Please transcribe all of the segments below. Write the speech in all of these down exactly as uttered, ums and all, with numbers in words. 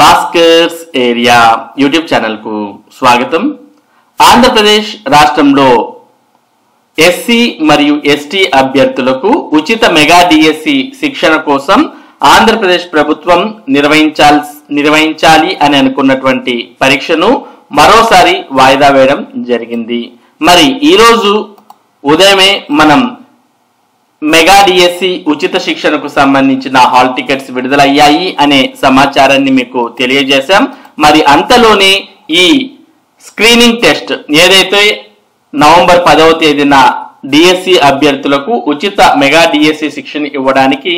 Bhaskar's area YouTube channel కు స్వాగతం. ఆంధ్రప్రదేశ్ రాష్ట్రంలో ఎస్సీ మరియు ఎస్టీ అభ్యర్థులకు ఉచిత మెగా డిఎస్సి శిక్షణ కోసం ఆంధ్రప్రదేశ్ ప్రభుత్వం నిర్వహించాలి నిర్వహించాలి అని అనుకున్నటువంటి పరీక్షను మరోసారి వాయిదా వేయడం జరిగింది. మరి ఈ రోజు ఉదయమే మనం మెగా డిఎస్సి ఉచిత శిక్షణకు సంబంధించిన హాల్ టికెట్స్ విడుదలయ్యాయి అనే సమాచారాన్ని మీకు తెలియజేశాం. మరి అంతలోనే ఈ స్క్రీనింగ్ టెస్ట్ ఏదైతే నవంబర్ పదవ తేదీన డిఎస్సి అభ్యర్థులకు ఉచిత మెగా డిఎస్సి శిక్షణ ఇవ్వడానికి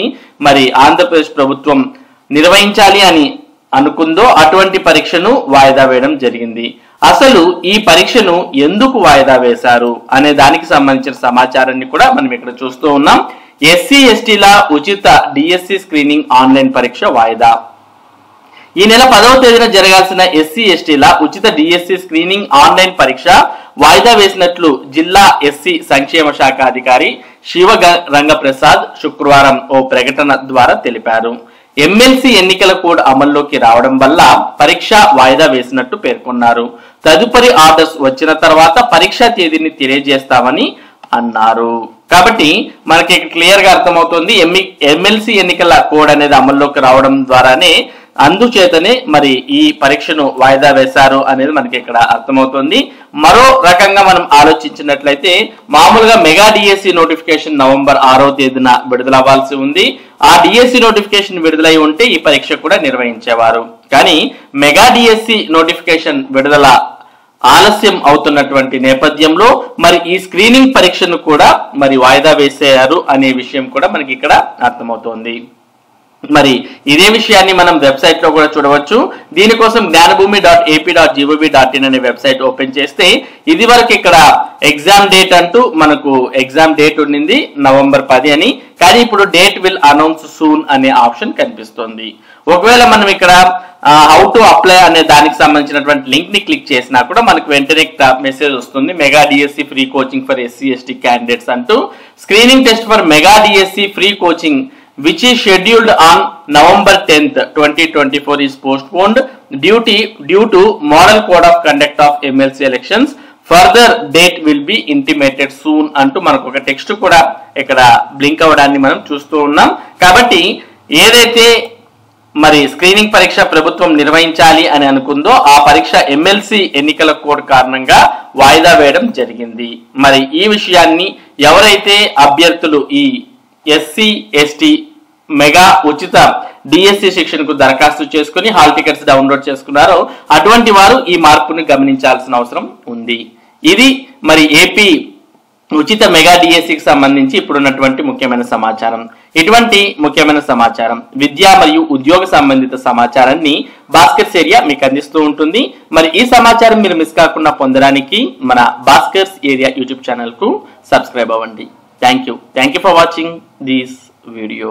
మరి ఆంధ్రప్రదేశ్ ప్రభుత్వం నిర్వహించాలి అని అనుకుందో అటువంటి పరీక్షను వాయిదా వేయడం జరిగింది. అసలు ఈ పరీక్షను ఎందుకు వాయిదా వేశారు అనే దానికి సంబంధించిన సమాచారాన్ని కూడా మనం ఇక్కడ చూస్తూ ఉన్నాం. ఎస్సీ ఎస్టీల ఉచిత డిఎస్సి స్క్రీనింగ్ ఆన్లైన్ పరీక్ష వాయిదా. ఈ నెల పదవ తేదీన జరగాల్సిన ఎస్సీ ఎస్టీల ఉచిత డిఎస్సి స్క్రీనింగ్ ఆన్లైన్ పరీక్ష వాయిదా వేసినట్లు జిల్లా ఎస్సీ సంక్షేమ శాఖ అధికారి శివ రంగప్రసాద్ శుక్రవారం ఓ ప్రకటన ద్వారా తెలిపారు. ఎమ్మెల్సీ ఎన్నికల కోడ్ అమల్లోకి రావడం వల్ల పరీక్ష వాయిదా వేసినట్టు పేర్కొన్నారు. తదుపరి ఆర్డర్స్ వచ్చిన తర్వాత పరీక్ష తేదీని తెలియజేస్తామని అన్నారు. కాబట్టి మనకి క్లియర్ గా అర్థమవుతుంది, ఎమ్మెల్సీ ఎన్నికల కోడ్ అనేది అమల్లోకి రావడం ద్వారానే అందుచేతనే మరి ఈ పరీక్షను వాయిదా వేశారు అనేది మనకి ఇక్కడ అర్థమవుతుంది. మరో రకంగా మనం ఆలోచించినట్లయితే మామూలుగా మెగా డిఎస్సి నోటిఫికేషన్ నవంబర్ ఆరో తేదీన విడుదల అవ్వాల్సి ఉంది. ఆ డిఎస్సి నోటిఫికేషన్ విడుదలై ఉంటే ఈ పరీక్ష కూడా నిర్వహించేవారు. కానీ మెగా డిఎస్సి నోటిఫికేషన్ విడుదల ఆలస్యం అవుతున్నటువంటి నేపథ్యంలో మరి ఈ స్క్రీనింగ్ పరీక్షను కూడా మరి వాయిదా వేసేయారు అనే విషయం కూడా మనకి ఇక్కడ అర్థమవుతోంది. మరి ఇదే విషయాన్ని మనం వెబ్సైట్ లో కూడా చూడవచ్చు. దీనికోసం Gnanabhumi dot AP dot gov dot in అనే వెబ్సైట్ ఓపెన్ చేస్తే ఇది వరకు ఇక్కడ ఎగ్జామ్ డేట్ అంటూ మనకు ఎగ్జామ్ డేట్ ఉండింది నవంబర్ పది అని. కానీ ఇప్పుడు డేట్ విల్ అనౌన్స్ సూన్ అనే ఆప్షన్ కనిపిస్తుంది. ఒకవేళ మనం ఇక్కడ హౌ టు అప్లై అనే దానికి సంబంధించినటువంటి లింక్ ని క్లిక్ చేసినా కూడా మనకు వెంటనే మెసేజ్ వస్తుంది. Mega DSC free coaching for SC ST candidates అంటూ screening test for mega DSC free coaching which is scheduled on November tenth twenty twenty-four is postponed due to, due to model code of conduct of M L C elections. Further date will be intimated soon అంటూ మనకు ఒక text కూడా ఇక్కడ blink అవడాన్ని మనం చూస్తూ ఉన్నాం. కాబట్టి ఏదైతే మరి స్క్రీనింగ్ పరీక్ష ప్రభుత్వం నిర్వహించాలి అని అనుకుందో ఆ పరీక్ష ఎమ్మెల్సీ ఎన్నికల కోడ్ కారణంగా వాయిదా వేయడం జరిగింది. మరి ఈ విషయాన్ని ఎవరైతే అభ్యర్థులు ఈ ఎస్సీ ఎస్టీ మెగా ఉచిత డిఎస్సి శిక్షణకు దరఖాస్తు చేసుకుని హాల్ టికెట్స్ డౌన్లోడ్ చేసుకున్నారో అటువంటి వారు ఈ మార్పును గమనించాల్సిన అవసరం ఉంది. ఇది మరి ఏపీ ఉచిత మెగా డిఎస్సికి సంబంధించి ఇప్పుడున్నటువంటి ముఖ్యమైన సమాచారం. ఇటువంటి ముఖ్యమైన సమాచారం, విద్య మరియు ఉద్యోగ సంబంధిత సమాచారాన్ని భాస్కర్స్ ఏరియా మీకు అందిస్తూ ఉంటుంది. మరి ఈ సమాచారం మీరు మిస్ కాకుండా పొందడానికి మన భాస్కర్స్ ఏరియా యూట్యూబ్ ఛానల్ కు సబ్స్క్రైబ్ అవ్వండి. Thank you. Thank you for watching this video.